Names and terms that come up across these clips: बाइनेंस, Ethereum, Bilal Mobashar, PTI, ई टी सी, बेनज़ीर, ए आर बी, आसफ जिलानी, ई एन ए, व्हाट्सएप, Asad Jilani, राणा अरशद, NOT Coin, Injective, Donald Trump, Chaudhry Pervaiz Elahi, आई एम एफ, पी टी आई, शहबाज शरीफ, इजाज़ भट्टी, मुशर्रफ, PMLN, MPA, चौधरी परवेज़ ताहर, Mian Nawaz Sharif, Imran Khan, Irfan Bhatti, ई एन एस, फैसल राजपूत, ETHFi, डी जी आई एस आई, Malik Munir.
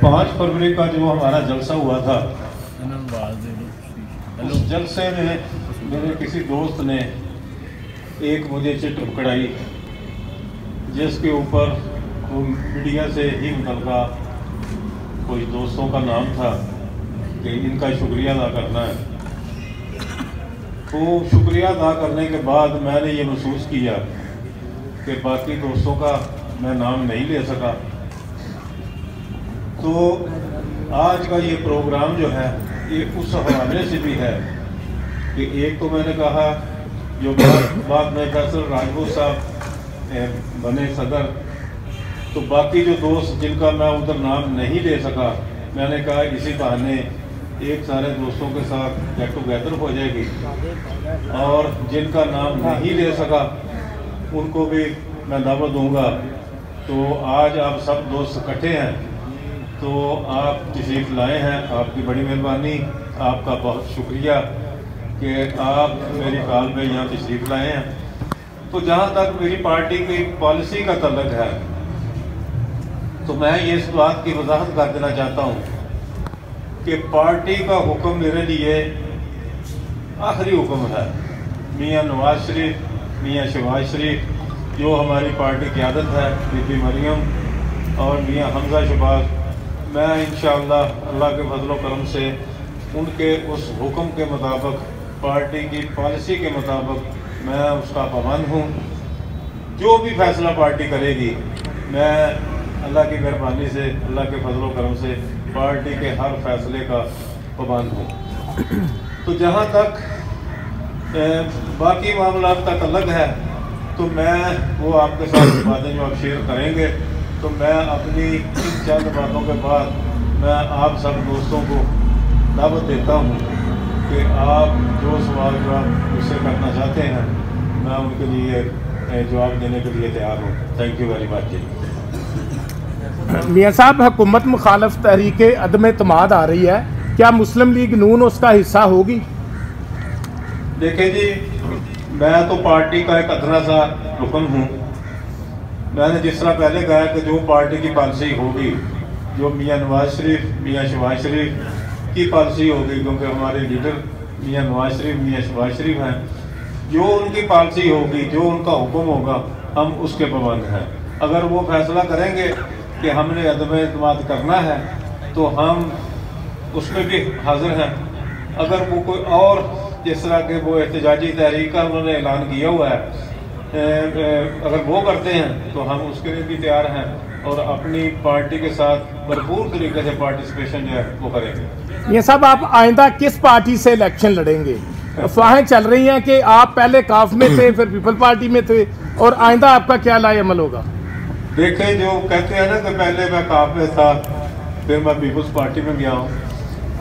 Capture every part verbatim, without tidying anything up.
पाँच फरवरी का जो हमारा जलसा हुआ था, उस जलसे में मेरे किसी दोस्त ने एक मुझे चिट पकड़ाई जिसके ऊपर मीडिया से ही उनका कोई दोस्तों का नाम था कि इनका शुक्रिया अदा करना है। तो शुक्रिया अदा करने के बाद मैंने ये महसूस किया कि बाकी दोस्तों का मैं नाम नहीं ले सका। तो आज का ये प्रोग्राम जो है ये उस हवाले से भी है कि एक तो मैंने कहा जो बाद में फैसल राजपूत साहब बने सदर, तो बाकी जो दोस्त जिनका मैं उधर नाम नहीं ले सका, मैंने कहा इसी बहाने एक सारे दोस्तों के साथ गेट टुगेदर हो जाएगी और जिनका नाम नहीं ले सका उनको भी मैं दावत दूंगा। तो आज आप सब दोस्त इकट्ठे हैं, तो आप तशरीफ लाए हैं, आपकी बड़ी मेहरबानी, आपका बहुत शुक्रिया कि आप मेरी काल में यहाँ तशरीफ लाए हैं। तो जहाँ तक मेरी पार्टी की पॉलिसी का तल्लक है, तो मैं ये इस बात की वजाहत कर देना चाहता हूँ कि पार्टी का हुक्म मेरे लिए आखिरी हुक्म है। मियाँ नवाज शरीफ, मियाँ शहबाज शरीफ जो हमारी पार्टी की आदत है, बीबी मरीम और मियाँ हमजा शहबाज, मैं इंशाअल्लाह अल्लाह के फजलो करम से उनके उस हुक्म के मुताबिक, पार्टी की पॉलिसी के मुताबिक मैं उसका पाबंद हूँ। जो भी फैसला पार्टी करेगी, मैं अल्लाह की मेहरबानी से, अल्लाह के फजलो करम से पार्टी के हर फैसले का पाबंद हूँ। तो जहाँ तक ए, बाकी मामला तक अलग है, तो मैं वो आपके साथ बातें जो आप शेयर करेंगे, तो मैं अपनी इन चंद बातों के बाद मैं आप सब दोस्तों को दावत देता हूँ कि आप जो सवाल जो आप मुझसे करना चाहते हैं, मैं उनके लिए जवाब देने के लिए तैयार हूँ। Thank you very much. मियाँ साहब, हुकूमत मुखालफ तहरीक अदम एतमाद आ रही है, क्या मुस्लिम लीग नून उसका हिस्सा होगी? देखें जी, मैं तो पार्टी का एक अदना सा रुकन हूँ। मैंने जिस तरह पहले कहा कि जो पार्टी की पॉलिसी होगी, जो मियाँ नवाज शरीफ, मियाँ शहबाज शरीफ की पॉलिसी होगी, क्योंकि हमारे लीडर मियाँ नवाज शरीफ, मियाँ शहबाज शरीफ हैं, जो उनकी पॉलिसी होगी, जो उनका हुक्म होगा, हम उसके पाबंद हैं। अगर वो फैसला करेंगे कि हमने अदम एतमाद करना है, तो हम उसमें भी हाजिर हैं। अगर वो कोई और जिस तरह के वो एहतजाजी तहरीक का उन्होंने ऐलान किया हुआ है, ए, ए, अगर वो करते हैं तो हम उसके लिए भी तैयार हैं और अपनी पार्टी के साथ भरपूर तरीके से पार्टिसिपेशन जो है वो करेंगे। ये सब आप आइंदा किस पार्टी से इलेक्शन लड़ेंगे? अफवाहें चल रही हैं कि आप पहले काफ में थे, फिर पीपल पार्टी में थे, और आइंदा आपका क्या लाएमल होगा? देखें, जो कहते हैं ना कि पहले मैं काफ में था, फिर मैं पीपल्स पार्टी में गया हूँ,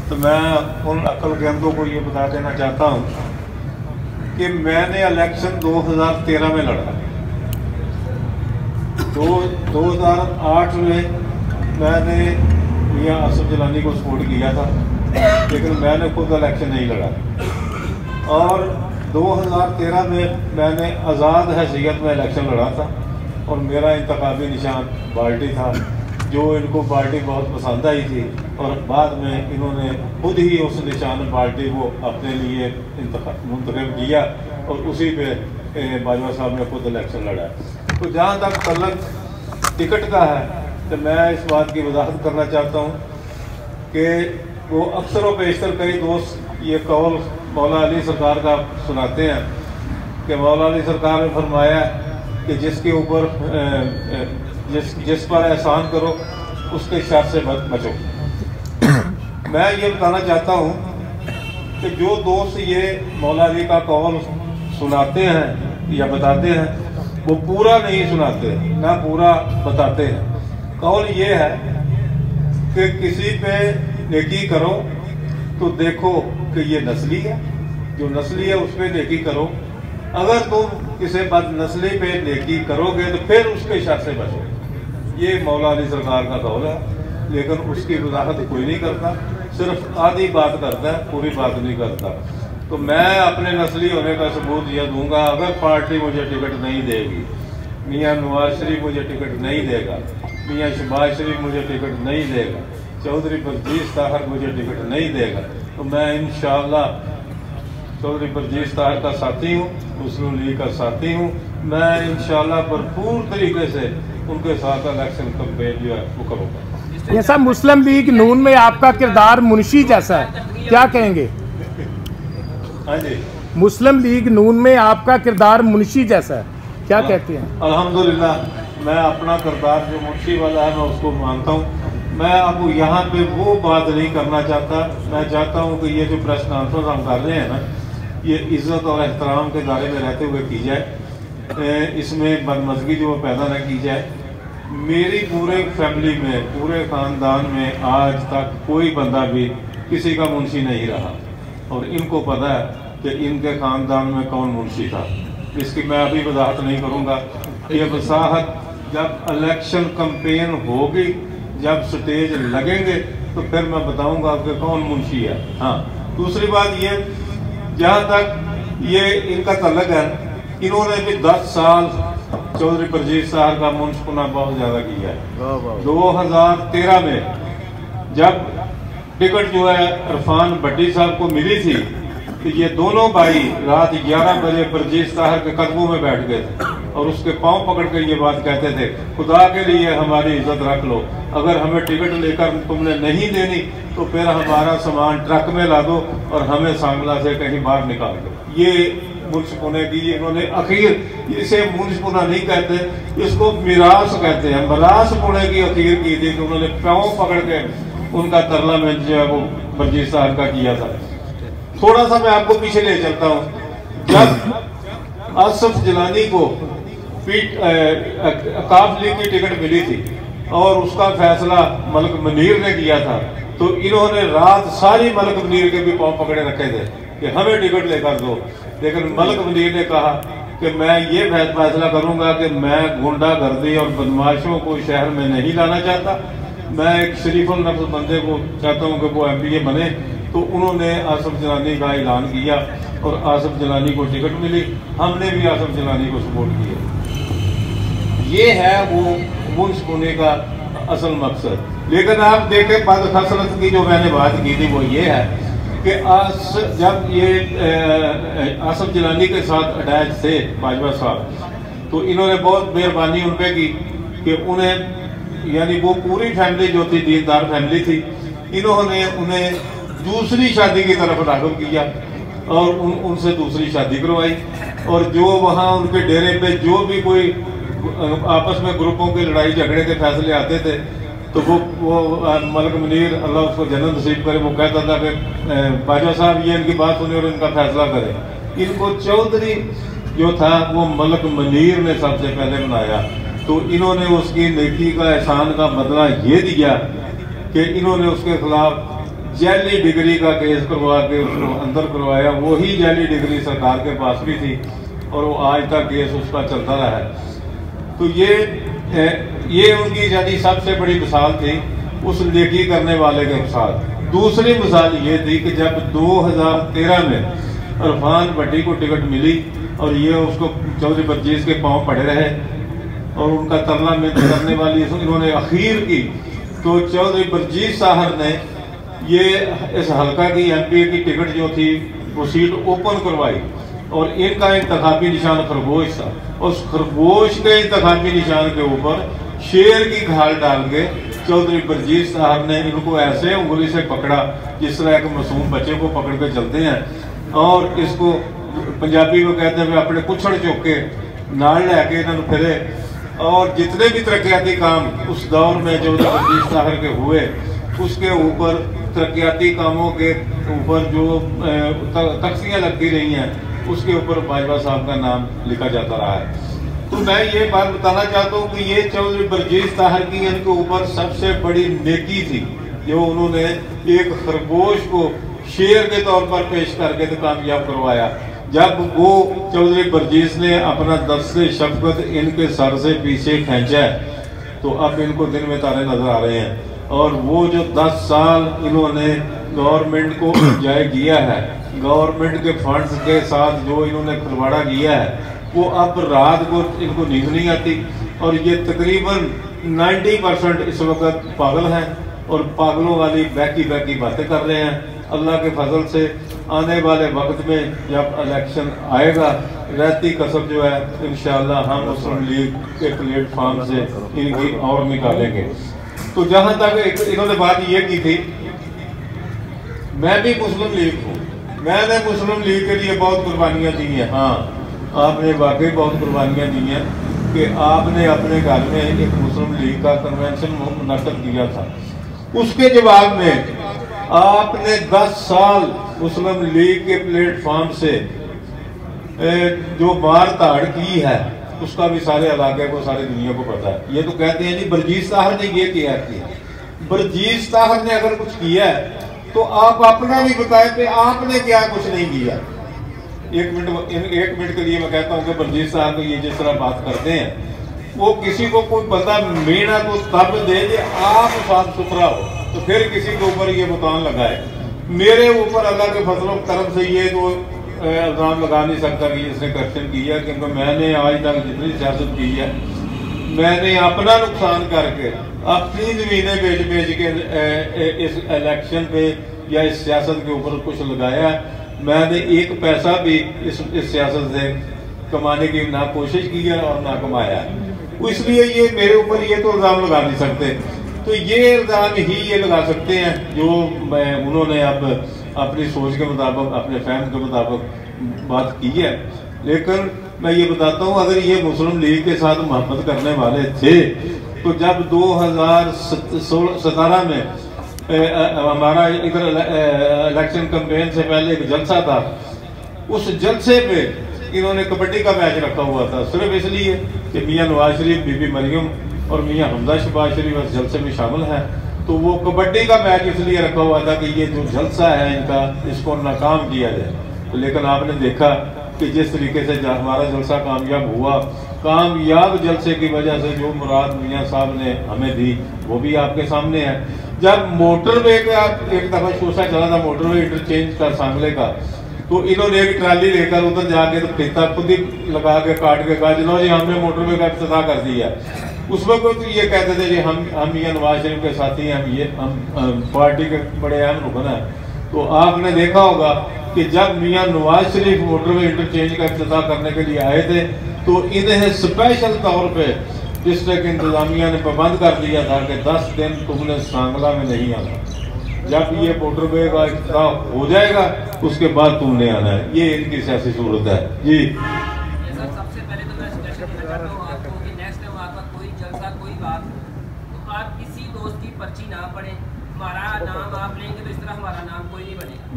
तो मैं उन अक्लगंदों को ये बता देना चाहता हूँ कि मैंने इलेक्शन दो हज़ार तेरह में लड़ा, दो दो हज़ार आठ में मैंने मियाँ असद जिलानी को सपोर्ट किया था, लेकिन मैंने खुद इलेक्शन नहीं लड़ा। और दो हज़ार तेरह में मैंने आज़ाद हैसियत में इलेक्शन लड़ा था और मेरा इंतखाबी निशान पार्टी था, जो इनको पार्टी बहुत पसंद आई थी और बाद में इन्होंने खुद ही उस निशान पार्टी को अपने लिए मुंतखब किया और उसी पे बाजवा साहब ने खुद इलेक्शन लड़ा। तो जहाँ तक तल्लुक़ टिकट का है, तो मैं इस बात की वजाहत करना चाहता हूँ कि वो अक्सर व बेशतर कई दोस्त ये कौल मौला अली सरकार का सुनाते हैं कि मौला अली सरकार ने फरमाया कि जिसके ऊपर जिस जिस पर एहसान करो उसके शर से मत बचो। मैं ये बताना चाहता हूँ कि जो दोस्त ये मौला अली का कौल सुनाते हैं या बताते हैं, वो पूरा नहीं सुनाते ना पूरा बताते हैं। कौल ये है कि किसी पे नेकी करो तो देखो कि ये नस्ली है, जो नस्ली है उस पर नेकी करो, अगर तुम किसी बद नस्ली पे नेकी करोगे तो फिर उसके शर से बचोगे। ये मौला अली सरकार का कौल है, लेकिन उसकी वजाहत कोई नहीं करता, सिर्फ आधी बात करता है, पूरी बात नहीं करता। तो मैं अपने नस्ली होने का सबूत यह दूंगा, अगर पार्टी मुझे टिकट नहीं देगी, मियाँ नवाज शरीफ मुझे टिकट नहीं देगा, मियाँ शहबाज शरीफ मुझे टिकट नहीं देगा, चौधरी परवेज़ ताहर मुझे टिकट नहीं देगा तो मैं इंशाअल्लाह चौधरी परवेज़ ताहर का साथी हूँ, मुस्लिम लीग का साथी हूँ, मैं इंशाअल्लाह भरपूर तरीके से उनके साथ इलेक्शन कैंपेन जो है वो करूँगा। ऐसा मुस्लिम लीग नून में आपका किरदार मुंशी जैसा है, क्या कहेंगे? हाँ जी, मुस्लिम लीग नून में आपका किरदार मुंशी जैसा है, क्या कहते हैं? अल्हम्दुलिल्लाह मैं अपना किरदार जो मुंशी वाला है मैं उसको मानता हूँ। मैं अब यहाँ पे वो बात नहीं करना चाहता, मैं चाहता हूँ कि ये जो प्रेस कॉन्फ्रेंस हम कर रहे हैं ना, ये इज़्ज़त और एहतराम के दायरे में रहते हुए की जाए, इसमें बदमज़गी जो पैदा ना की जाए। मेरी पूरे फैमिली में, पूरे ख़ानदान में आज तक कोई बंदा भी किसी का मुंशी नहीं रहा और इनको पता है कि इनके ख़ानदान में कौन मुंशी था। इसकी मैं अभी वजाहत नहीं करूँगा, ये वसाहत जब इलेक्शन कम्पेन होगी, जब स्टेज लगेंगे तो फिर मैं बताऊंगा आपके कौन मुंशी है। हाँ, दूसरी बात ये, जहाँ तक ये इनका तल्लक है, इन्होंने भी दस साल चौधरी परवेज़ साहब का मुंशपुना बहुत ज़्यादा किया है। दो हज़ार तेरह में जब टिकट जो है इरफान भट्टी साहब को मिली थी तो ये दोनों भाई रात ग्यारह बजे परवेज़ साहब के कदमों में बैठ गए थे और उसके पांव पकड़ कर ये बात कहते थे, खुदा के लिए हमारी इज्जत रख लो, अगर हमें टिकट लेकर तुमने नहीं देनी तो फिर हमारा सामान ट्रक में ला दो और हमें सांगला से कहीं बाहर निकाल दो। ये मुंशपुना की इन्होंने अखीर, इसे मुंशपुना नहीं कहते, इसको मिरास कहते हैं, मिरास पुणे की अखीर की थी कि उन्होंने पांव पकड़ के उनका तरला में जो है वो परवेज़ साहब का किया था। थोड़ा सा मैं आपको पीछे ले चलता हूँ, जब आसफ जिलानी को काफ लीग की टिकट मिली थी और उसका फैसला मलिक मुनीर ने किया था, तो इन्होंने रात सारी मलिक मुनीर के भी पाँव पकड़े रखे थे कि हमें टिकट लेकर दो, लेकिन मलिक मुनीर ने कहा कि मैं ये फैसला करूंगा कि मैं गुंडागर्दी और बदमाशों को शहर में नहीं लाना चाहता, मैं एक शरीफुल नफ्स बंदे को चाहता हूँ कि वो एम पी ए बने। तो उन्होंने आसफ जिलानी का ऐलान किया और आसफ जिलानी को टिकट मिली, हमने भी आसफ जिलानी को सपोर्ट किया। ये है वो मुंशपुने का असल मकसद। लेकिन आप देखें, बाद खसरत की जो मैंने बात की थी वो ये है कि आस जब ये आसफ जिलानी के साथ अटैच थे बाजवा साहब, तो इन्होंने बहुत मेहरबानी उन पर की कि उन्हें, यानी वो पूरी फैमिली जो थी दीनदार फैमिली थी, इन्होंने उन्हें दूसरी शादी की तरफ रागब किया और उन उनसे दूसरी शादी करवाई और जो वहाँ उनके डेरे पे जो भी कोई आपस में ग्रुपों की लड़ाई झगड़े के फैसले आते थे तो वो वो मलिक मुनीर अल्लाह उसको जन्नत नसीब करे, वो कहता था कि बाजवा साहब ये इनकी बात सुने और इनका फैसला करें। इनको चौधरी जो था वो मलिक मुनीर ने सबसे पहले बनाया, तो इन्होंने उसकी नेकी का एहसान का बदला ये दिया कि इन्होंने उसके खिलाफ जैली डिग्री का केस करवा के उसको अंदर करवाया। वही जैली डिग्री सरकार के पास भी थी और वो आज तक केस उसका चलता रहा है। तो ये ये उनकी यानी सबसे बड़ी मिसाल थी उस नेकी करने वाले के साथ। दूसरी मिसाल ये थी कि जब दो हज़ार तेरह में इरफान भट्टी को टिकट मिली और ये उसको चौधरी परवेज़ के पांव पड़े रहे और उनका तरला में करने वाली इन्होंने अखीर की, तो चौधरी परवेज़ साहब ने ये इस हल्का की एम पी ए की टिकट जो थी वो सीट ओपन करवाई और इनका इंतखाबी निशान खरगोश था। उस खरगोश के इंतखाबी निशान के ऊपर शेर की खाल डाल के चौधरी परवेज़ साहब ने इनको ऐसे उंगली से पकड़ा जिस तरह एक मासूम बच्चे को पकड़ के चलते हैं, और इसको पंजाबी को कहते हुए अपने कुछड़ चौके नाल लैके इन्होंने फिरे। और जितने भी तरक्याती काम उस दौर में चौधरी परवेज़ साहब के हुए, उसके ऊपर तरक्याती कामों के ऊपर जो तख्तियाँ लगती रही हैं उसके ऊपर बाजवा साहब का नाम लिखा जाता रहा है। तो मैं ये बात बताना चाहता हूँ कि ये चौधरी परवेज़ साहब की इनके ऊपर सबसे बड़ी नेकी थी जो उन्होंने एक खरगोश को शेर के तौर पर पेश करके तो कामयाब करवाया। जब वो चौधरी परवेज़ ने अपना दर्से शफकत इनके सर से पीछे खींचा तो अब इनको दिन में तारे नजर आ रहे हैं। और वो जो दस साल इन्होंने गवर्नमेंट को इंजॉय किया है, गवर्नमेंट के फंड्स के साथ जो इन्होंने खिलवाड़ा किया है, वो अब रात को इनको नींद नहीं आती और ये तकरीबन नब्बे परसेंट इस वक्त पागल हैं और पागलों वाली बैकी बैकी बातें कर रहे हैं। अल्लाह के फजल से आने वाले वक्त में जब इलेक्शन आएगा, रहती कसम जो है इंशाल्लाह हम मुस्लिम लीग के प्लेटफॉर्म से इनकी और निकालेंगे। तो जहाँ तक इन्होंने बात ये की थी, मैं भी मुस्लिम लीग हूँ, मैंने मुस्लिम लीग के लिए बहुत कुर्बानियाँ दी हैं। हाँ, आपने वाकई बहुत कुर्बानियाँ दी हैं कि आपने अपने घर में एक मुस्लिम लीग का कन्वेंशन मुनक़द किया था, उसके जवाब में आपने दस साल मुस्लिम लीग के प्लेटफॉर्म से जो मार ताड़ की है उसका भी सारे इलाके को, सारी दुनिया को पता है। ये तो कहते हैं जी बरजीत साहब ने ये किया किया बरजीत साहब ने अगर कुछ किया है तो आप अपना भी बताएं कि आपने क्या कुछ नहीं किया। एक मिनट एक मिनट के लिए मैं कहता हूँ कि बरजीत साहब ये जिस तरह बात करते हैं वो किसी को कोई पता मेरा को तब दे दे आप साफ सुथरा हो तो फिर किसी के ऊपर ये बुतान लगाए। मेरे ऊपर अल्लाह के फजलों तरफ से ये तो इल्ज़ाम लगा नहीं सकता कि इसने करप्शन किया, क्योंकि मैंने आज तक जितनी सियासत की है मैंने अपना नुकसान करके अपनी ज़मीनें बेच बेच के इस इलेक्शन पे या इस सियासत के ऊपर कुछ लगाया। मैंने एक पैसा भी इस इस सियासत से कमाने की ना कोशिश की है और ना कमाया, इसलिए ये मेरे ऊपर ये तो इल्ज़ाम लगा नहीं सकते। तो ये इल्ज़ाम ही ये लगा सकते हैं जो मैं उन्होंने अब अपनी सोच के मुताबिक, अपने फहम के मुताबिक बात की है। लेकिन मैं ये बताता हूँ, अगर ये मुस्लिम लीग के साथ मोहब्बत करने वाले थे तो जब दो हजार सतारह में ए, आ, हमारा इधर इलेक्शन कंपेन से पहले एक जलसा था, उस जलसे पे इन्होंने कबड्डी का मैच रखा हुआ था सिर्फ इसलिए कि मियाँ नवाज शरीफ, बीबी मरियम और मियाँ हमजा शहबाज शरीफ इस जलसे में शामिल हैं। तो वो कबड्डी का मैच इसलिए रखा हुआ था कि ये जो जलसा है इनका, इसको नाकाम किया जाए। तो लेकिन आपने देखा कि जिस तरीके से हमारा जलसा कामयाब हुआ, कामयाब जलसे की वजह से जो मुराद मियाँ साहब ने हमें दी वो भी आपके सामने है। जब मोटरवे का एक दफ़ा शोशा चला था, मोटरवे इंटरचेंज का सांगले का, तो इन्होंने एक ट्राली लेकर उधर जाके तो खेता खुद ही लगा के काट के कहा चलो जी हमने मोटरवे का इफ्तिताह कर दिया। उसमें कोई तो ये कहते थे कि हम हम ये नवाज शरीफ के साथी हैं, हम ये हम पार्टी के बड़े अहम रुकन हैं। तो आपने देखा होगा कि जब मियाँ नवाज शरीफ मोटरवे इंटरचेंज का इफ्तिताह करने के लिए आए थे तो इन्हें स्पेशल तौर पे डिस्ट्रिक्ट इंतज़ामिया ने पाबंद कर दिया था कि दस दिन तुमने सांगला में नहीं आना, जब ये मोटरवे का इफ्तिताह हो जाएगा उसके बाद तुमने आना है। ये इनकी सियासी सूरत है जी।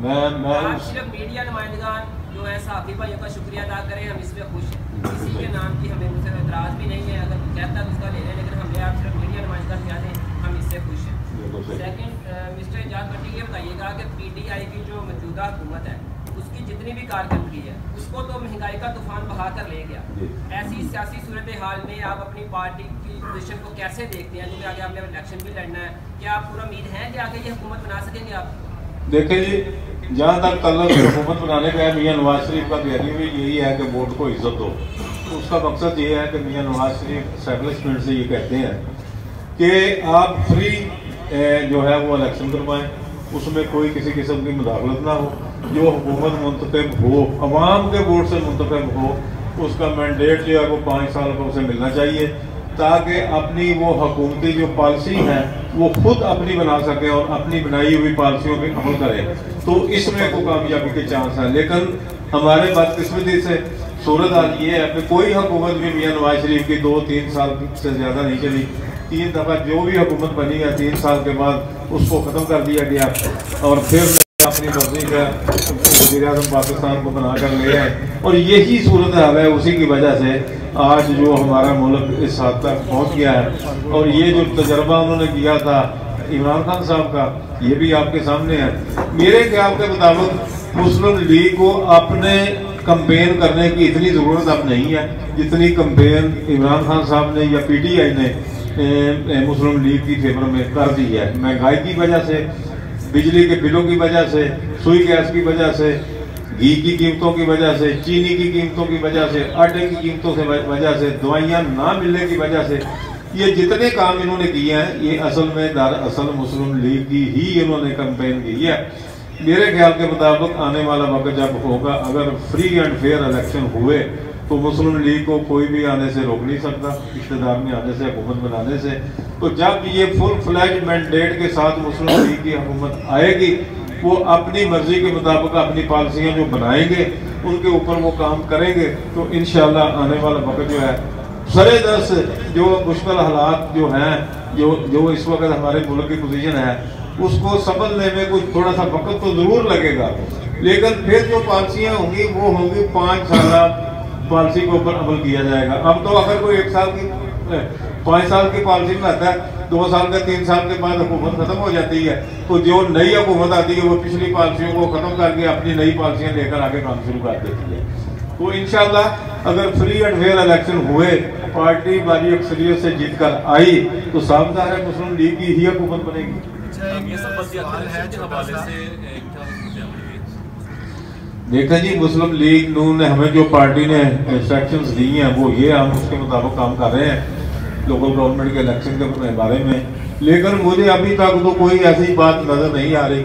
मैं मैं आप सिर्फ मीडिया नुमाइंदगान जो है साथी भाइयों का शुक्रिया अदा करें, हम इसमें खुश हैं। किसी के नाम की हमें उनसे एतराज़ भी नहीं है, अगर कहता तो उसका ले लें, लेकिन हमने आप सिर्फ मीडिया नुमाइंदगान क्या दें, हम इससे खुश हैं। सेकंड मिस्टर इजाज़ भट्टी ये बताइएगा कि पी टी आई की जो मौजूदा हुकूमत है उसकी जितनी भी कारकर्दगी है उसको तो महंगाई का तूफान बहा कर ले गया, ऐसी सियासी सूरत हाल में आप अपनी पार्टी की पोजिशन को कैसे देखते हैं, क्योंकि आगे आपने इलेक्शन भी लड़ना है, क्या आप पूरा उम्मीद है कि आगे ये हुकूमत बना सकेंगे आप? देखें जी, जहाँ तक तलब हुकूमत बनाने का है, मियाँ नवाज शरीफ का कहना भी यही है कि वोट को इज्जत दो। उसका मकसद ये है कि मियाँ नवाज शरीफ एस्टेब्लिशमेंट से ये कहते हैं कि आप फ्री जो है वो इलेक्शन करवाएँ, उसमें कोई किसी किस्म की मुदाखलत ना हो, जो हुकूमत मुंतखब हो अवाम के वोट से मुंतखब हो उसका मैंडेट जो है वो पाँच साल को उसे मिलना चाहिए ताकि अपनी वो हुकूमती जो पॉलिसी है वो खुद अपनी बना सके और अपनी बनाई हुई पॉलिसियों पर अमल करे, तो इसमें को कामयाबी के चांस हैं। लेकिन हमारे बदकिस्मती से सूरत हाल ये है कि कोई हुकूमत भी मियाँ नवाज शरीफ की दो तीन साल से ज़्यादा नहीं चली, तीन दफ़ा जो भी हुकूमत बनी है तीन साल के बाद उसको ख़त्म कर दिया गया और फिर अपनी मर्जी का वज़ीर-ए-आज़म पाकिस्तान को बना कर ले आए, और यही सूरत हाल है। उसी की वजह से आज जो हमारा मुल्क इस हद तक पहुँच गया है, और ये जो तजर्बा उन्होंने किया था इमरान खान साहब का ये भी आपके सामने है। मेरे ख्याल के मुताबिक मुस्लिम लीग को अपने कंपेन करने की इतनी ज़रूरत अब नहीं है जितनी कंपेन इमरान खान साहब ने या पी टी आई ने मुस्लिम लीग की फेवर में कर दी है। महंगाई की वजह से, बिजली के बिलों की वजह से, सुई गैस की वजह से, घी की कीमतों की वजह से, चीनी की कीमतों की वजह से, आटे की कीमतों से वजह से, दवाइयाँ ना मिलने की वजह से ये जितने काम इन्होंने किए हैं ये असल में दार असल मुस्लिम लीग की ही इन्होंने कैंपेन की है। मेरे ख्याल के मुताबिक आने वाला वक्त जब होगा, अगर फ्री एंड फेयर इलेक्शन हुए तो मुस्लिम लीग को कोई भी आने से रोक नहीं सकता, इक़्तिदार में आने से, हुकूमत बनाने से। तो जब ये फुल फ्लैज मैंडेट के साथ मुस्लिम लीग की हुकूमत आएगी, वो अपनी मर्जी के मुताबिक अपनी पॉलिसियाँ जो बनाएंगे उनके ऊपर वो काम करेंगे। तो इंशाल्लाह आने वाला वक्त जो है सरे दस जो मुश्किल हालात जो हैं, जो जो इस वक्त हमारे मुल्क की पोजीशन है, उसको संभलने में कुछ थोड़ा सा वक्त तो ज़रूर लगेगा, लेकिन फिर जो पॉलिसियाँ होंगी वो होंगी पाँच साल पॉलिसी के ऊपर अमल किया जाएगा। अब तो अगर कोई एक साल की पाँच साल की पॉलिसी में आता है, दो साल का तीन साल के बाद हुकूमत खत्म हो जाती है, तो जो नई हुकूमत आती है वो पिछली पॉलिसियों को खत्म करके अपनी नई पॉलिसियाँ लेकर आगे काम शुरू कर देती है। तो इंशाल्लाह अगर फ्री एंड फेयर इलेक्शन हुए, पार्टी बारी अक्सरियत से जीत कर आई, तो सामदार है मुस्लिम लीग की ही हुकूमत बनेगी। देखा जी, मुस्लिम लीग नून ने हमें जो पार्टी ने इंस्ट्रक्शंस दी हैं वो ये, हम उसके मुताबिक काम कर रहे हैं लोकल गवर्नमेंट के इलेक्शन के बारे में। लेकिन मुझे अभी तक तो कोई ऐसी बात नज़र नहीं आ रही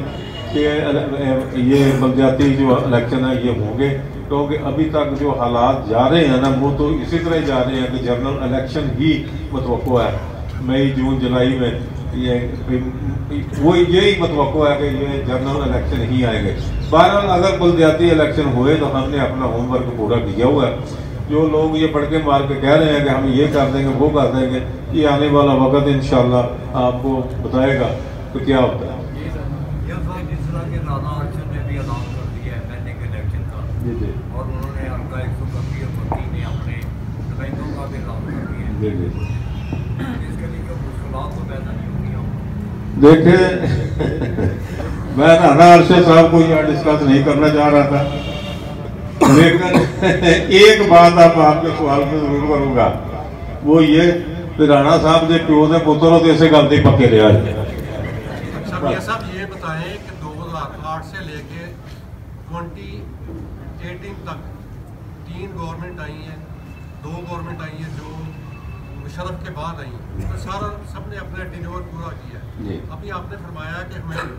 कि ये बलजाती जो इलेक्शन है ये होंगे, क्योंकि अभी तक जो हालात जा रहे हैं ना वो तो इसी तरह जा रहे हैं कि जनरल इलेक्शन ही मतवक्को है मई जून जुलाई में। ये वो यही मतवक्को है कि ये जनरल इलेक्शन ही आएंगे। बहरहाल अगर बलदियाती इलेक्शन हुए तो हमने अपना होमवर्क पूरा किया हुआ है। जो लोग ये पढ़ के मार के कह रहे हैं कि हम ये कर देंगे वो कर देंगे, ये आने वाला वक्त इंशाल्लाह आपको बताएगा तो क्या होता है। देखे मैं राणा अरशद साहब को यहाँ डिस्कस नहीं करना चाह रहा था, लेकिन एक बात आप आपके सवाल में जरूर करूँगा, वो ये कि राणा साहब जो प्यो के पुत्र हो तो इसे गलती पक्के रहा है। साहब ये बताएं कि दो हजार आठ से लेके ट्वेंटी एटीन तक तीन गवर्नमेंट आई है, दो गवर्नमेंट आई है जो मुशर्रफ के बाद आई, तो सारा सबने अपना टेन्योर पूरा किया है। अभी आपने फरमाया कि हमें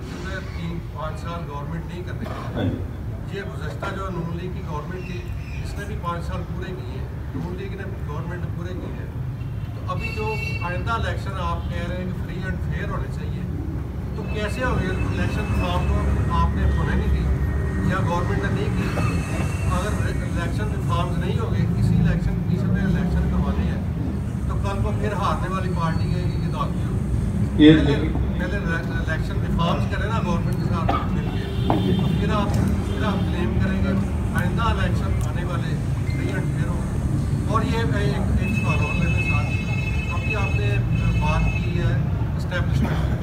तीन पाँच साल गवर्नमेंट नहीं करने, ये गुज़श्ता जो नून लीग की गवर्नमेंट थी इसने भी पाँच साल पूरे किए हैं, नून लीग ने गवर्नमेंट पूरे किए हैं। तो अभी जो आइंदा इलेक्शन आप कह रहे हैं कि फ्री एंड फेयर होने चाहिए, तो कैसे होंगे इलेक्शन? विभाग को आपने होने नहीं दी या गवर्नमेंट ने नहीं की। अगर इलेक्शन रिफॉर्म्स नहीं हो गए, किसी इलेक्शन कमीशन में इलेक्शन करवाने हैं, तो फिर हारने वाली पार्टी है कि ये पहले इलेक्शन रिफॉर्म्स करें ना गवर्नमेंट के साथ मिलकर, तो फिर आप फिर आप क्लेम करेंगे आइंदा इलेक्शन आने वाले फ्रीएंड फेयर होंगे। और ये एक एक सवाल और मेरे साथ, अभी आपने बात की है इस्टेब्लिशमेंट,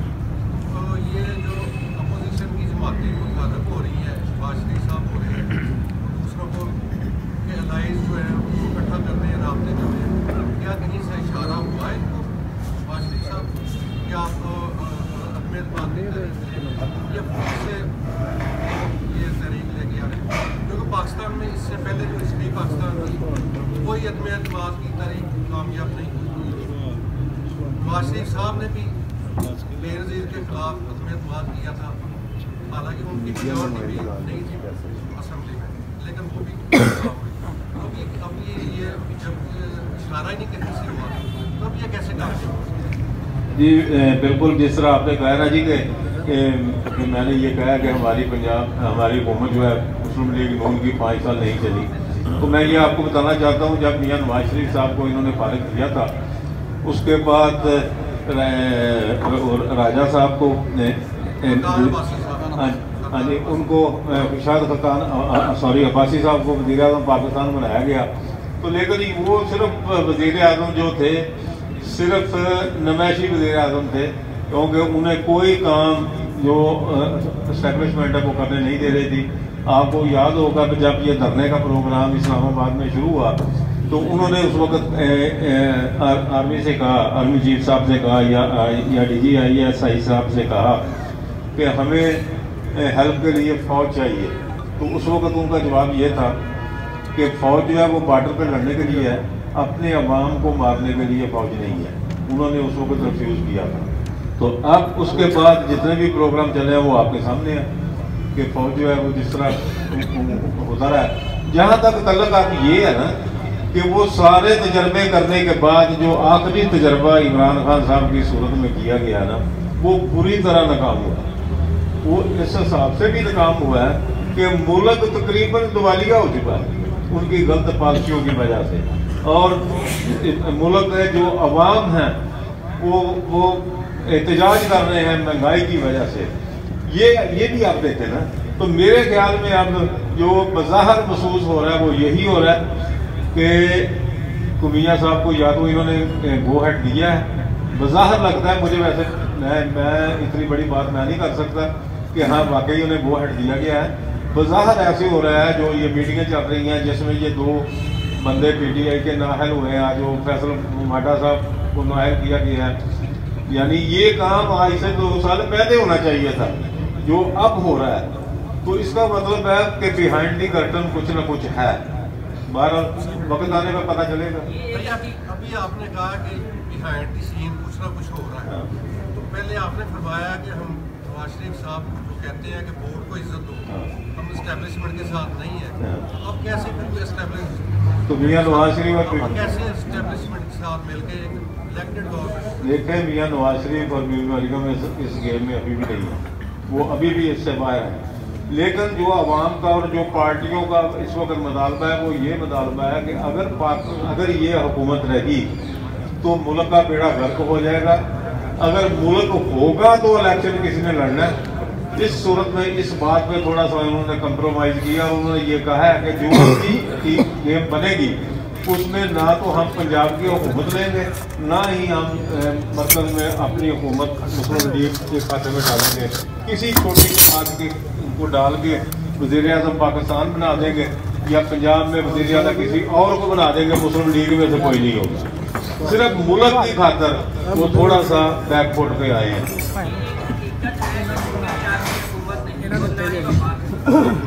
तो ये जो अपोजिशन की जमातें मुखातब हो रही है, शहबाज शरीफ साहब हो रहे हैं, दूसरों को एलाइज जो है उसको इकट्ठा कर रहे हैं, रबते कर रहे हैं, क्या कहीं से इशारा हुआ है इनको शहबाज शरीफ साहब क्या आपको अपने से ये तहरीक लेके आ रहे हैं? क्योंकि पाकिस्तान में इससे पहले जो हिस्ट्री पाकिस्तान की कोई अदम अतमाद की तहरीक कामयाब नहीं हुई। शहबाज शरीफ साहब ने भी बेनज़ीर के खिलाफ अदम अतमाद किया था, हालांकि उनकी मेजॉरिटी भी नहीं थी असम्बली में, लेकिन वो भी अभी ये जब इशारा नहीं करने से हुआ तो अब ये कैसे काम होगा? जी बिल्कुल, जिस तरह आपने कहा ना जी कि मैंने ये कहा कि हमारी पंजाब हमारी हुकूमत जो है मुस्लिम लीग नून की पाँच साल नहीं चली, तो मैं ये आपको बताना चाहता हूँ जब मियां नवाज शरीफ साहब को इन्होंने फारिग किया था, उसके बाद राजा साहब को हाँ जी उनको खुशाद खतान सॉरी अब्बासी साहब को वज़ीर आज़म पाकिस्तान बनाया गया, तो लेकिन वो सिर्फ वज़ीर आज़म जो थे सिर्फ नमैशी वज़ीर आज़म थे, क्योंकि उन्हें कोई काम जो इस्टेब्लिशमेंट है वो करने नहीं दे रही थी। आपको याद होगा कि जब ये धरने का प्रोग्राम इस्लामाबाद में शुरू हुआ तो उन्होंने उस वक्त ए, ए, आर, आर्मी से कहा, आर्मी चीफ साहब से कहा या, या डी जी आई एस आई साहब से कहा कि हमें हेल्प के लिए फ़ौज चाहिए, तो उस वक्त उनका जवाब ये था कि फ़ौज जो है वो बॉर्डर पर लड़ने के लिए है, अपने अवाम को मारने के लिए फ़ौज नहीं है। उन्होंने उस वक्त रिफ्यूज़ किया था। तो अब उसके बाद जितने भी प्रोग्राम चले हैं वो आपके सामने है कि फौज जो है वो जिस तरह होता रहा है। जहाँ तक तल्लुक आप ये है ना कि वो सारे तजर्बे करने के बाद जो आखिरी तजर्बा इमरान खान साहब की सूरत में किया गया ना वो बुरी तरह नाकाम हुआ। वो इस हिसाब से भी नाकाम हुआ है कि मुल्क तकरीबन दिवालिया हो चुका है उनकी गलत पॉलिसियों की वजह से, और मुल्क में जो अवाम हैं वो वो एहतजाज कर रहे हैं महंगाई की वजह से। ये ये भी आप देखें ना, तो मेरे ख्याल में अब जो बज़ाहिर महसूस हो रहा है वो यही हो रहा है कि कुमिया साहब को या तो इन्होंने गो हेड दिया है, बज़ाहिर लगता है मुझे। वैसे मैं मैं इतनी बड़ी बात मैं नहीं कर सकता कि हाँ वाकई उन्हें गो हेड दिया गया है। बज़ाहिर ऐसे हो रहा है जो ये मीटिंगें चल रही हैं जिसमें ये दो बंदे पीटीआई के नाहल हुए हैं, आज वो फैसल माटा साहब को नाहल किया गया है। यानी ये काम आज से दो साल पहले होना चाहिए था जो अब हो रहा है। तो इसका मतलब है कि बिहाइंड द कर्टन कुछ ना कुछ है, बारह वक्त आने में पता चलेगा। अभी आपने कहा कि बिहाइंड द सीन कुछ ना कुछ हो रहा है, तो पहले आपने फरमाया कि हम नवाज शरीफ साहब जो कहते हैं कि बोर्ड को इज्जत दो, हम एस्टेब्लिशमेंट के साथ नहीं है। अब कैसे फिर एस्टेब्लिशमेंट तो मियां नवाज शरीफ और कैसे एस्टेब्लिशमेंट के साथ मिलके एक इलेक्टेड गवर्नमेंट देखें। मियां नवाज शरीफ और बीबी मरियम इस गेम में अभी भी नहीं है, वो अभी भी इससे बाहर है। लेकिन जो आवाम का और जो पार्टियों का इस वक्त मुतालबा है वो ये मुतालबा है कि अगर पाक अगर ये हुकूमत रही तो मुल्क का बेड़ा गर्क हो जाएगा। अगर मुल्क होगा तो इलेक्शन किसी ने लड़ना है। इस सूरत में इस बात पे थोड़ा सा उन्होंने कंप्रोमाइज किया, उन्होंने ये कहा है कि जो भी गेम बनेगी उसमें ना तो हम पंजाब की हुकूमत लेंगे ना ही हम मतलब में अपनी हुकूमत मुस्लिम लीग के खाते में डालेंगे, किसी छोटी जमात के को डाल के वज़ीर आज़म पाकिस्तान बना देंगे या पंजाब में वज़ीर आज़म किसी और को बना देंगे, मुस्लिम लीग में से कोई नहीं होगा। सिर्फ मुल्क की खातर वो थोड़ा सा बैकफुट पे आए हैं।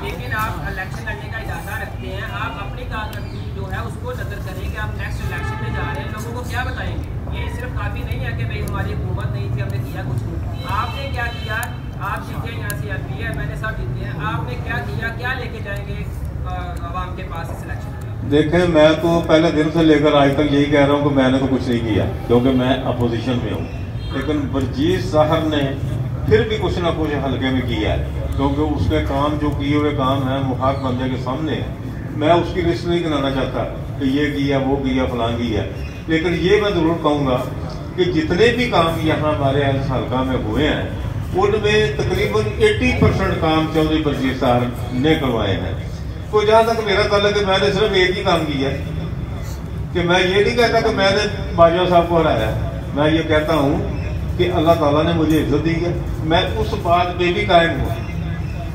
लेकिन आप इलेक्शन लड़ने का इरादा रखते हैं, आप अपनी कारकर्दगी जो है उसको नजर करें कि आप नेक्स्ट इलेक्शन में जा रहे हैं, लोगों को क्या बताएंगे? ये सिर्फ काफ़ी नहीं है कि भाई हमारी हुकूमत नहीं थी हमने किया कुछ। आपने क्या किया? आप जीते यहाँ से आती है, मैंने सब जीते हैं, आपने क्या किया, क्या लेके जाएंगे आवाम के पास इस इलेक्शन में? देखें, मैं तो पहले दिन से लेकर आज तक यही कह रहा हूँ कि मैंने तो कुछ नहीं किया क्योंकि मैं अपोजिशन में हूँ, लेकिन बलजीत साहब ने फिर भी कुछ ना कुछ हल्के में किया है क्योंकि उसके काम जो किए हुए काम हैं वो हाथ बंदे के सामने है। मैं उसकी लिस्ट नहीं गिनाना चाहता कि ये किया वो किया फलान किया, लेकिन ये मैं ज़रूर कहूँगा कि जितने भी काम यहाँ हमारे हल्का में हुए हैं उनमें तकरीबन अस्सी परसेंट काम चौधरी बलजीत साहब ने करवाए हैं। तो जहाँ तक मेरा ताल्लुक है मैंने सिर्फ एक ही काम किया कि मैं ये नहीं कहता कि मैंने बाजवा साहब को हराया, मैं ये कहता हूँ कि अल्लाह ताला ने मुझे इज्जत दी है, मैं उस बात पे भी कायम हुआ।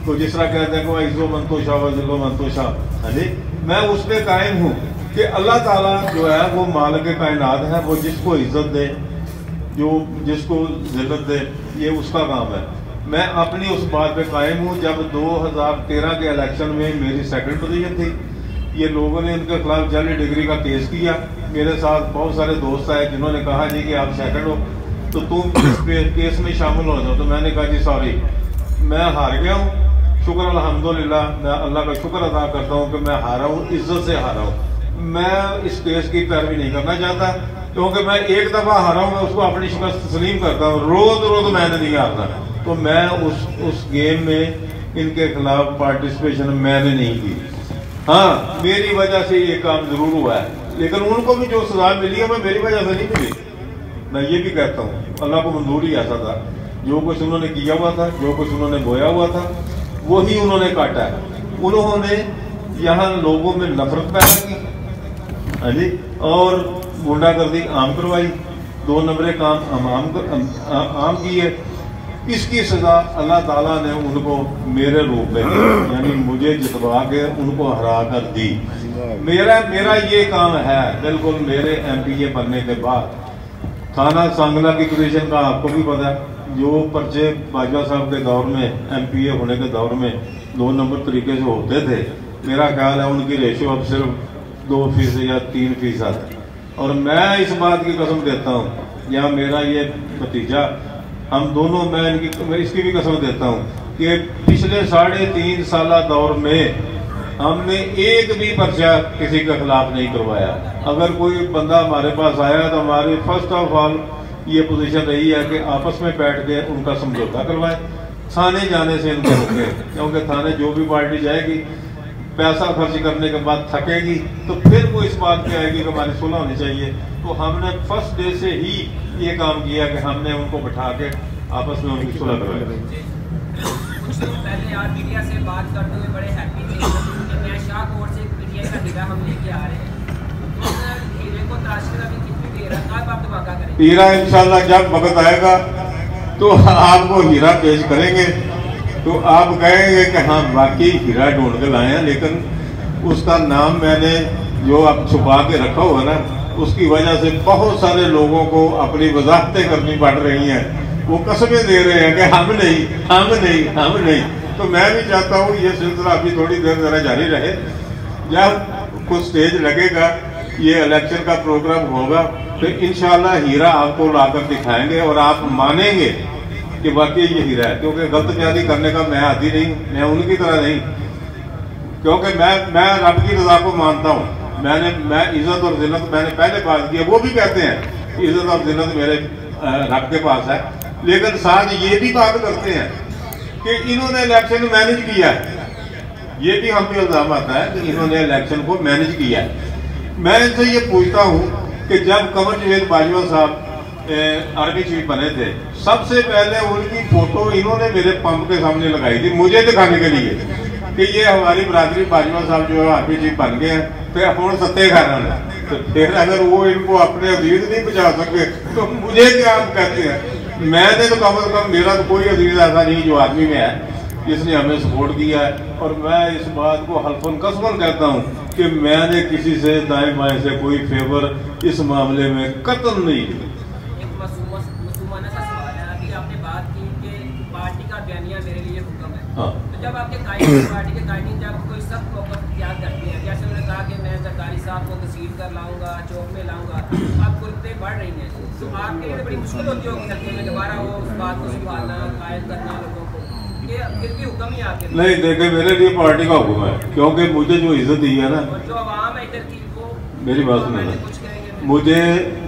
तो जिस तरह कहते हैं कि इज़्ज़ो मन तो शाह वज़िल्लो मन तो शाह, अरे मैं उस पर कायम हूँ कि अल्लाह ताला जो है वो मालिक कायनात है, वो जिसको इज्जत दे जो जिसको ज़िल्लत दे ये उसका काम है। मैं अपनी उस बात पे कायम हूँ। जब दो हज़ार तेरह के इलेक्शन में मेरी सेकंड पोजीशन थी, ये लोगों ने उनके खिलाफ जाली डिग्री का केस किया, मेरे साथ बहुत सारे दोस्त आए जिन्होंने कहा जी कि आप सेकंड हो तो तुम इस केस में शामिल हो जाओ, तो मैंने कहा जी सॉरी मैं हार गया हूँ, शुक्र अल्हम्दुलिल्लाह, मैं अल्लाह का शुक्र अदा करता हूँ कि मैं हारा हूँ, इज्जत से हारा हूँ, मैं इस केस की पैरवी नहीं करना चाहता क्योंकि मैं एक दफ़ा हारा हूँ, मैं उसको अपनी शिकस्त तस्लीम करता हूँ, रोज़ रोज़ मैंने नहीं हारना। तो मैं उस उस गेम में इनके खिलाफ पार्टिसिपेशन मैंने नहीं की। हाँ, मेरी वजह से ये काम ज़रूर हुआ है, लेकिन उनको भी जो सजा मिली है मैं मेरी वजह से नहीं मिली। मैं ये भी कहता हूँ अल्लाह को मंजूर ही ऐसा था, जो कुछ उन्होंने किया हुआ था जो कुछ उन्होंने बोया हुआ था वही उन्होंने काटा है। उन्होंने यहाँ लोगों में नफरत पैदा की अजी और गुंडागर्दी आम करवाई, दो नंबरे काम आम आम, आम किए। इसकी सज़ा अल्लाह ताला ने उनको मेरे रूप में यानी मुझे जितवा के उनको हरा कर दी। मेरा मेरा ये काम है बिल्कुल मेरे एम पी ए बनने के बाद थाना सांगला की पोजीशन का आपको भी पता है, जो पर्चे बाजवा साहब के दौर में एमपीए होने के दौर में दो नंबर तरीके से होते थे, मेरा ख्याल है उनकी रेशियो अब सिर्फ दो फीसद या तीन फीसद है। और मैं इस बात की कसम देता हूँ या मेरा ये भतीजा, हम दोनों, मैं इनकी मैं इसकी भी कसम देता हूँ कि पिछले साढ़े तीन साल दौर में हमने एक भी पर्चा किसी के खिलाफ नहीं करवाया। अगर कोई बंदा हमारे पास आया तो हमारे फर्स्ट ऑफ ऑल ये पोजीशन रही है कि आपस में बैठ के उनका समझौता करवाए, थाने जाने से इनको रोकें, क्योंकि थाने जो भी पार्टी जाएगी पैसा खर्च करने के बाद थकेगी तो फिर वो इस बात पे आएगी कि हमारी सुलह होनी चाहिए। तो हमने फर्स्ट डे से ही ये काम किया कि हमने उनको बैठा के आपस में उनकी सुलह करवाई। कुछ दिन पहले आप मीडिया से बात करते हुए बड़े हैप्पी थे कि मैं शाह और से पीटीआई का निगाह हम लेके आ रहे हैं, तो हीरे को तराशने अभी कितनी देर है? कब आप वादा करेंगे? हीरा इंशाल्लाह जब वक्त आएगा तो आपको हीरा पेश करेंगे, तो आप कहेंगे कि हाँ वाकई हीरा ढूंढ कर लाए हैं। लेकिन उसका नाम मैंने जो आप छुपा के रखा हुआ ना, उसकी वजह से बहुत सारे लोगों को अपनी वजाहतें करनी पड़ रही हैं। वो कसमें दे रहे हैं कि हम नहीं, हम नहीं, हम नहीं। तो मैं भी चाहता हूँ ये सिलसिला अभी थोड़ी देर जरा जारी रहे। जब कुछ स्टेज लगेगा, ये इलेक्शन का प्रोग्राम होगा, तो इंशाल्लाह हीरा आपको लाकर दिखाएंगे और आप मानेंगे कि वाकई ये हीरा है। क्योंकि गलत प्यारी करने का मैं आदि नहीं, मैं उनकी तरह नहीं, क्योंकि मैं मैं रब की रजा को मानता हूँ। मैंने मैं इज़्ज़त और जिल्लत, मैंने पहले बात की, वो भी कहते हैं कि इज़्ज़त और जिल्लत मेरे रब के पास है, लेकिन साथ ये भी बात करते हैं कि इन्होंने इलेक्शन मैनेज किया है। ये भी हम पे इल्ज़ाम आता है कि इन्होंने इलेक्शन को मैनेज किया है। मैं इनसे ये पूछता हूँ कि जब कंवर जवेद बाजवा साहब आर्मी चीफ बने थे, सबसे पहले उनकी फोटो इन्होंने मेरे पंप के सामने लगाई थी मुझे दिखाने के लिए कि ये हमारी बरादरी बाजवा साहब जो है आर्मी चीफ बन गए हैं, फिर हम सत्ते खाना है। तो फिर अगर वो इनको अपने अजीज नहीं बचा सके तो मुझे क्या हम कहते हैं? मैंने तो कम अज कम मेरा तो कोई अजीज ऐसा नहीं जो आर्मी में है जिसने हमें सपोर्ट किया है। और मैं इस बात को हल्फन कसमन कहता हूँ कि मैंने किसी से दाएं बाएं से कोई फेवर इस मामले में कतन नहीं किया। हाँ। तो जब आपके पार्टी के कायदे जब कोई सब मौका याद करते हैं, जैसे उन्होंने कहा कि मैं सरकारी साहब को तस्वीर कर लाऊंगा, चौक में लाऊंगा, अब कुर्ते बढ़ रही हैं, तो आपके लिए बड़ी मुश्किल होती होगी सकती है दोबारा वो उस बात को संभालना, कायल करना लोगों को, ये फिर भी हुक्म ही आते नहीं? देखे, मेरे लिए पार्टी का हुक्म है, क्योंकि मुझे जो इज्जत दी है ना, जो आवाम है इधर की, वो मेरी बात सुन, मुझे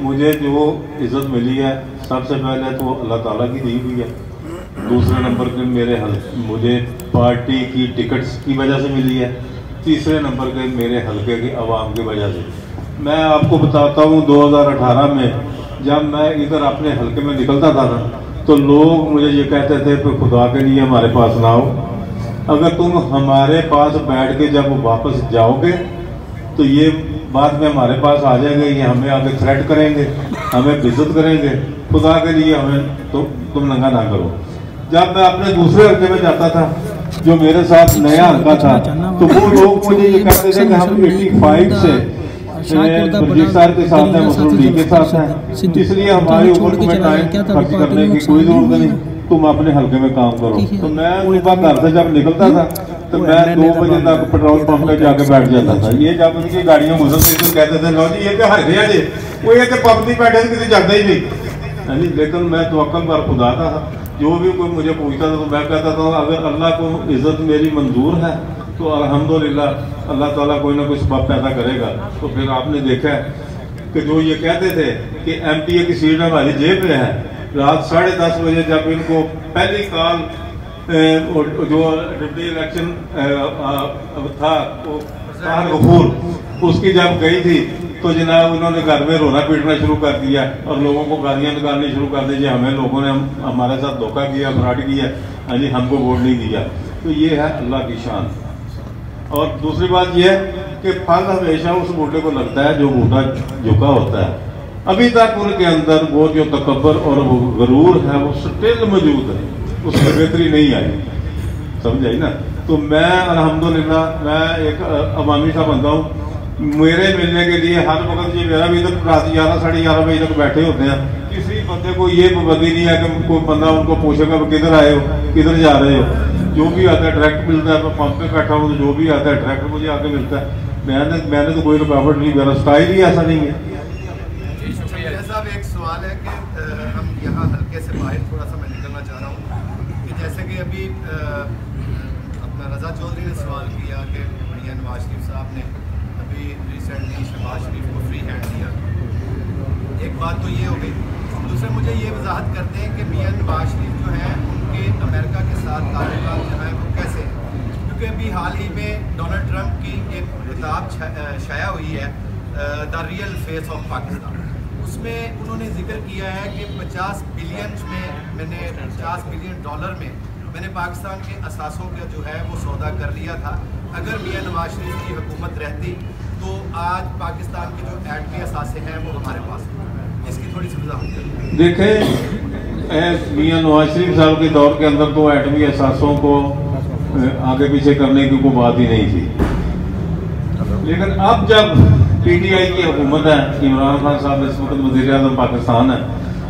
मुझे जो इज्जत मिली है सबसे पहले तो अल्लाह ताला की दी हुई है। दूसरे नंबर पे मेरे मुझे पार्टी की टिकट्स की वजह से मिली है। तीसरे नंबर पे मेरे हलके की आवाम की वजह से। मैं आपको बताता हूँ दो हज़ार अठारह में जब मैं इधर अपने हलके में निकलता था ना, तो लोग मुझे ये कहते थे कि खुदा के लिए हमारे पास ना हो, अगर तुम हमारे पास बैठ के जब वापस जाओगे तो ये बाद में हमारे पास आ जाएंगे, ये हमें आगे थ्रेट करेंगे, हमें इज्जत करेंगे, खुदा के लिए हमें तो तुम नंगा ना करो। जब मैं अपने दूसरे हल्के में जाता था, जो मेरे साथ नया हल्का था, तो वो लोग मुझे ये कहते थे कि हम पचासी से बलूचिस्तान के साथ हैं, मुस्लिम लीग के साथ हैं, इसलिए हमारी उम्र को टाइम खर्च करने की कोई जरूरत नहीं, तुम अपने हल्के में काम करो। तो मैं सुबह घर से जब निकलता था तो मैं दो बजे तक पेट्रोल पंप पे जाके बैठ जाता था। ये जब उनकी गाड़ियां गुजरती तो कहते थे लो जी ये क्या हर गया जी, वो ये पंप नहीं बैठे किसी जाता ही नहीं। लेकिन मैं तवक्कल पर खुदा था, जो भी कोई मुझे पूछता था तो मैं कहता था अगर अल्लाह को इज्जत मेरी मंजूर है तो अल्हम्दुलिल्लाह अल्लाह ताला कोई ना कोई सबब पैदा करेगा। तो फिर आपने देखा कि जो ये कहते थे कि एम टी ए की सीट हमारी जेब में है, रात साढ़े दस बजे जब इनको पहली कॉल जो डिप्टी इलेक्शन था गफूर उसकी जब गई थी तो जनाब उन्होंने घर में रोना पीटना शुरू कर दिया और लोगों को गालियाँ निकालनी शुरू कर दी जी हमें लोगों ने हमारे साथ धोखा किया, फ्रॉड किया, हाँ जी हमको वोट नहीं दिया। तो ये है अल्लाह की शान। और दूसरी बात यह है कि फल हमेशा उस बूटे को लगता है जो बूटा झुका होता है। अभी तक उनके अंदर वो जो तकबर और वो गरूर है वो स्टिल मौजूद है, उसमें बेहतरी नहीं आई, समझ आई ना। तो मैं अल्हम्दुलिल्लाह मैं एक अवामी सा बंदा हूँ, मेरे मिलने के लिए हर वक्त ये मेरा भी तक रात ग्यारह साढ़े ग्यारह बजे तक बैठे होते हैं। किसी बंदे को ये पाबंदी नहीं है कि कोई बंदा उनको पूछेगा किधर आए हो, किधर जा रहे हो, जो भी आता है डायरेक्ट मिलता है। मैं पंप पे बैठा हूँ तो जो भी आता है डायरेक्ट मुझे आके मिलता है। मैंने मैंने तो कोई रुकावट नहीं, मेरा स्टाइल ही ऐसा नहीं है। एक सवाल है कि से बाहर थोड़ा सा मैं निकलना चाह रहा हूँ कि जैसे कि अभी अपना रजा चौधरी ने सवाल किया कि मियां नवाज शरीफ साहब ने अभी रिसेंटली शहबाज शरीफ को फ्री हैंड दिया, एक बात तो ये हो गई। दूसरा मुझे ये वजाहत करते हैं कि मियां नवाज शरीफ जो हैं उनके अमेरिका के साथ ताल्लुकात जो हैं वो कैसे हैं, क्योंकि अभी हाल ही में डोनल्ड ट्रंप की एक किताब शाया हुई है the real face of Pakistan, उसमें उन्होंने जिक्र किया है कि पचास बिलियन में मैंने पचास बिलियन डॉलर में मैंने पाकिस्तान के असासों का जो है वो सौदा कर लिया था। अगर मियां नवाज शरीफ की हुकूमत रहती तो आज पाकिस्तान के जो एटमी असासे हैं वो हमारे पास, इसकी थोड़ी सी वजाहत करें। देखें, मियां नवाज शरीफ साहब के दौर के अंदर तो एटमी असासों को आगे पीछे करने की कोई बात ही नहीं थी, लेकिन अब जब पीटीआई की हुकूमत है, इमरान खान साहब इस वक्त वज़ीर-ए-आज़म पाकिस्तान है,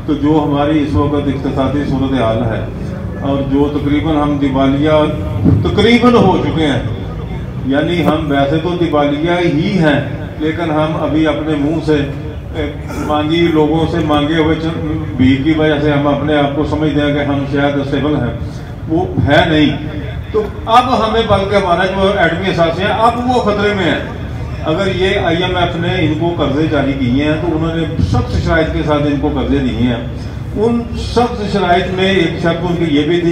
तो जो हमारी इस वक्त इक़्तिसादी सूरत हाल है और जो तकरीबन हम दिवालिया तकरीबन हो चुके हैं, यानी हम वैसे तो दिवालिया ही हैं लेकिन हम अभी अपने मुंह से मांगी लोगों से मांगे हुए भीख की वजह से हम अपने आप को समझते हैं कि हम शायद स्टेबल हैं, वो है नहीं। तो अब हमें बल्कि हमारा जो एटमी असासे हैं अब वो खतरे में है। अगर ये आई एम एफ ने इनको कर्जे जारी किए हैं तो उन्होंने सख्त शराइत के साथ इनको कर्जे दिए हैं, उन सख्त शराइत में एक शर्त उनकी ये भी थी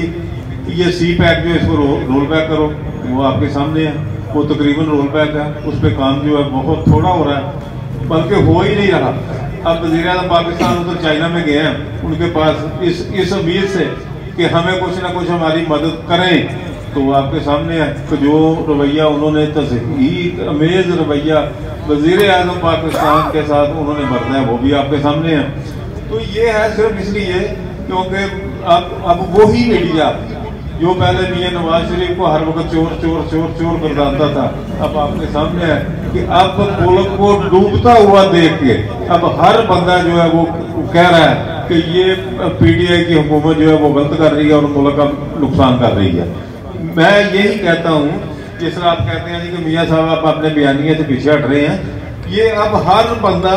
कि ये सी पैक जो इसको रो, रोल बैक करो, वो आपके सामने है, वो तकरीबन रोल बैक है, उस पर काम जो है बहुत थोड़ा हो रहा है, बल्कि हो ही नहीं रहा। अब वज़ीर-ए-आज़म पाकिस्तान उधर चाइना में गए हैं, उनके पास इस इस उम्मीद से कि हमें कुछ ना कुछ हमारी मदद करें, तो आपके सामने है कि जो रवैया उन्होंने तस्वीर अमेज रवैया वज़ीर-ए-आज़म पाकिस्तान के साथ उन्होंने बरता है वो भी आपके सामने है। तो ये है सिर्फ इसलिए क्योंकि अब अब वही मीडिया जो पहले मियां नवाज शरीफ को हर वक्त चोर चोर चोर चोर बताता था, अब आपके सामने है कि अब मुल्क को डूबता हुआ देख के अब हर बंदा जो है वो कह रहा है कि ये पीटीआई की हुकूमत जो है वो गलत कर रही है और मुल्क का नुकसान कर रही है। मैं यही कहता हूँ, जिस तरह आप कहते हैं जी कि मियाँ साहब आप अपने बयानिया से पीछे हट रहे हैं, ये अब हर बंदा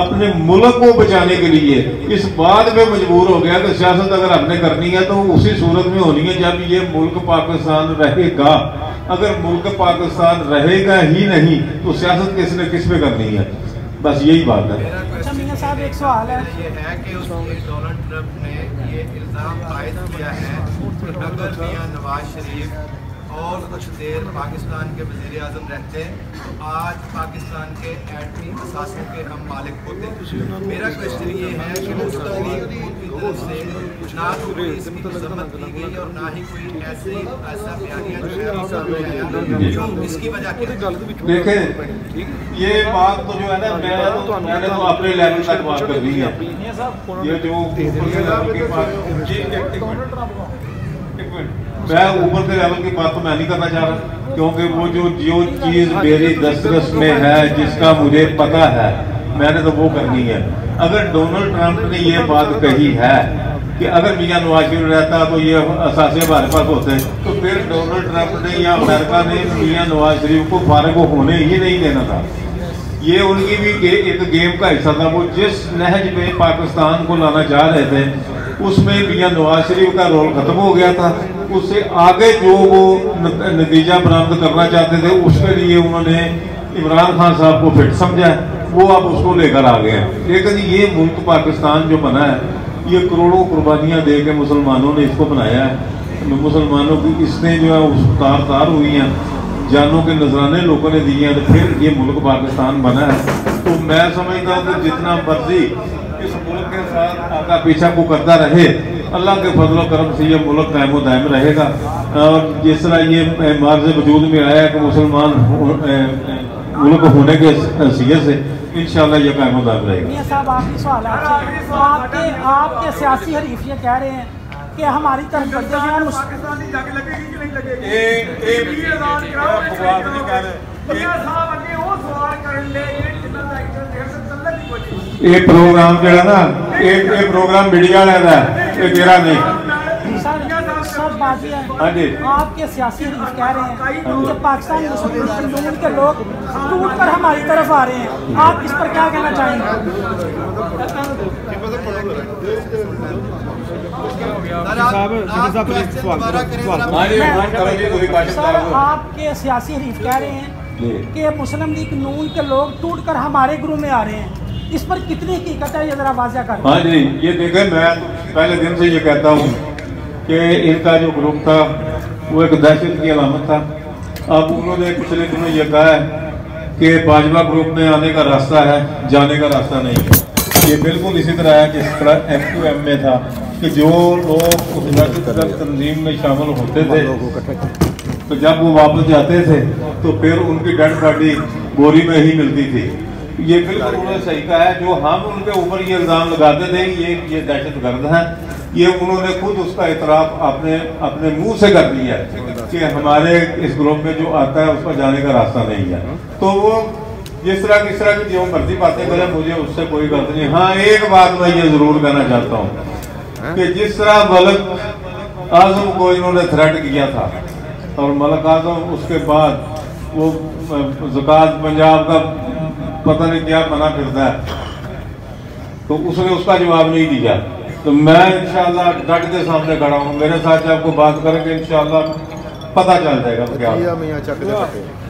अपने मुल्क को बचाने के लिए इस बात में मजबूर हो गया कि सियासत अगर हमने करनी है तो उसी सूरत में होनी है जब ये मुल्क पाकिस्तान रहेगा। अगर मुल्क पाकिस्तान रहेगा ही नहीं तो सियासत किसने किस पे करनी है, बस यही बात है। अगर मियां नवाज शरीफ और कुछ देर पाकिस्तान के वज़ीर आज़म रहते तो आज पाकिस्तान के एटमी असासों के हम मालिक होते। मेरा क्वेश्चन ये है कि मुस्तकबिल की तरफ से ना तो कोई इसकी मजम्मत की गई और ना ही कोई ऐसे ऐसा बयानिया जो है, इसकी वजह क्या है? देखें, ये बात तो जो है ना, मैंने तो अपने लेवल तक बात कर दी है, ये जो मैं ऊपर के लेवल की बात तो मैं नहीं करना चाह रहा, क्योंकि वो जो जो चीज़ मेरी दस्तरस में है जिसका मुझे पता है मैंने तो वो करनी है। अगर डोनाल्ड ट्रंप ने ये बात कही है कि अगर मियां नवाज शरीफ रहता तो ये असासे हमारे पास होते, तो फिर डोनाल्ड ट्रंप ने या अमेरिका ने मियां नवाज शरीफ को फारग होने ही नहीं देना था। ये उनकी भी गे, एक गेम का हिस्सा था। वो जिस नहज में पाकिस्तान को लाना चाह रहे थे उसमें मियां नवाज शरीफ का रोल खत्म हो गया था, उससे आगे जो वो नतीजा बरामद करना चाहते थे उसके लिए उन्होंने इमरान खान साहब को फिट समझा, वो अब उसको लेकर आ गए। लेकिन ये मुल्क पाकिस्तान जो बना है ये करोड़ों कुर्बानियाँ दे के मुसलमानों ने इसको बनाया है, मुसलमानों की इसने जो है उस तार तार हुई हैं, जानों के नजराने लोगों ने दिए हैं, तो फिर ये मुल्क पाकिस्तान बना है। तो मैं समझता हूँ कि जितना मर्जी इस मुल्क के साथ आका पीछा को करता रहे, अल्लाह के फजल और करम से ये मुल्क कायम दायम रहेगा। और जिस तरह ये मार्ज वजूद में आया कि मुसलमान मुल्क होने के हैसियत से इंशाल्लाह ये कायम दायम रहेगा। मियां साहब आखिरी सवाल आपसे, आपके सियासी हरीफियाँ कह रहे हैं कि हमारी तरफ ये प्रोग्राम जो है ना, एक ये प्रोग्राम मीडिया वाला है, ये मेरा नहीं। सब बात ये है, आपके सियासी कह रहे हैं कि पाकिस्तान मुस्लिम के लोग टूट कर हमारी तरफ आ रहे हैं, आप इस पर क्या कहना चाहेंगे? आपके सियासी हरीफ कह रहे हैं कि मुस्लिम लीग नून के लोग टूट कर हमारे ग्रुप में आ रहे हैं, इस पर कितनी हकीकत है ये जरा वाज़ेह कर। हाँ जी, ये देखें, मैं पहले दिन से ये कहता हूँ कि इनका जो ग्रुप था वो एक दहशत की अलामत था। अब उन्होंने पिछले दिनों ये कहा है कि बाजवा ग्रुप में आने का रास्ता है, जाने का रास्ता नहीं है। ये बिल्कुल इसी तरह है जिस तरह एम टी एम में था कि जो लोग तंजीम में शामिल होते थे तो जब वो वापस जाते थे तो फिर उनकी डेड बॉडी बोरी में ही मिलती थी। ये बिल्कुल उन्होंने सही कहा है। जो हम उनके ऊपर ये इल्ज़ाम लगाते थे ये ये दहशत गर्द है, ये उन्होंने खुद उसका इतराफ़ अपने अपने मुंह से कर दिया कि हमारे इस ग्रुप में जो आता है उसका जाने का रास्ता नहीं है। तो वो जिस तरह किस तरह की जो मर्जी बातें करें, मुझे उससे कोई गर्द नहीं। हाँ, एक बात मैं ये ज़रूर कहना चाहता हूँ कि जिस तरह मलिक आज़म को इन्होंने थ्रेट किया था और मलिक आज़म उसके बाद वो ज़कात पंजाब का पता नहीं क्या बना फिरता है, तो उसने उसका जवाब नहीं दिया। तो मैं इंशाल्लाह डट के सामने खड़ा हूँ, मेरे साथ आपको बात करेंगे, इंशाल्लाह पता चल जाएगा क्या।